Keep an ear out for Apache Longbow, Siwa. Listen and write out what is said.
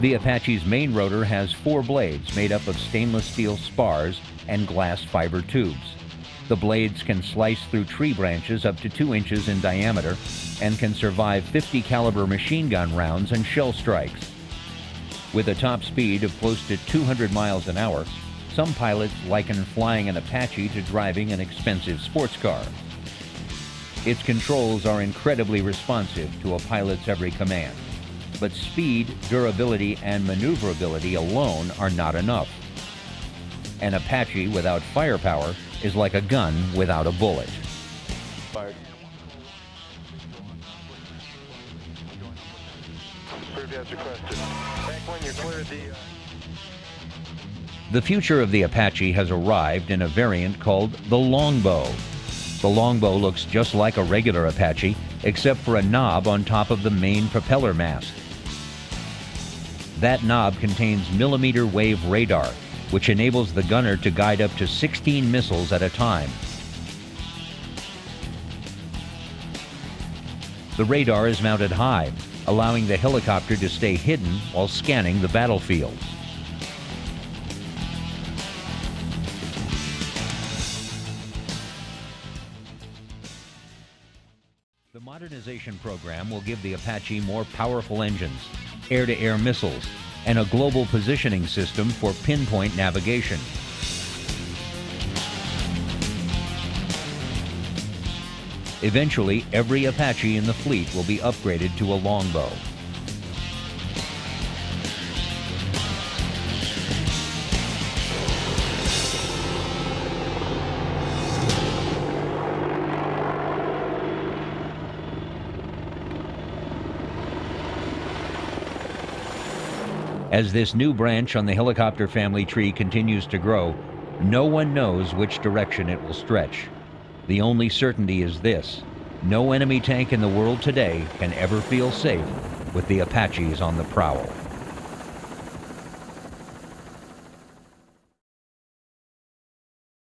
The Apache's main rotor has 4 blades made up of stainless steel spars and glass fiber tubes. The blades can slice through tree branches up to 2 inches in diameter and can survive 50 caliber machine gun rounds and shell strikes. With a top speed of close to 200 miles an hour, some pilots liken flying an Apache to driving an expensive sports car. Its controls are incredibly responsive to a pilot's every command, but speed, durability, and maneuverability alone are not enough. An Apache without firepower is like a gun without a bullet. Fired. The future of the Apache has arrived in a variant called the Longbow. The Longbow looks just like a regular Apache, except for a knob on top of the main propeller mast. That knob contains millimeter wave radar, which enables the gunner to guide up to 16 missiles at a time. The radar is mounted high, allowing the helicopter to stay hidden while scanning the battlefield. The modernization program will give the Apache more powerful engines, air-to-air missiles, and a global positioning system for pinpoint navigation. Eventually, every Apache in the fleet will be upgraded to a Longbow. As this new branch on the helicopter family tree continues to grow, no one knows which direction it will stretch. The only certainty is this: no enemy tank in the world today can ever feel safe with the Apaches on the prowl.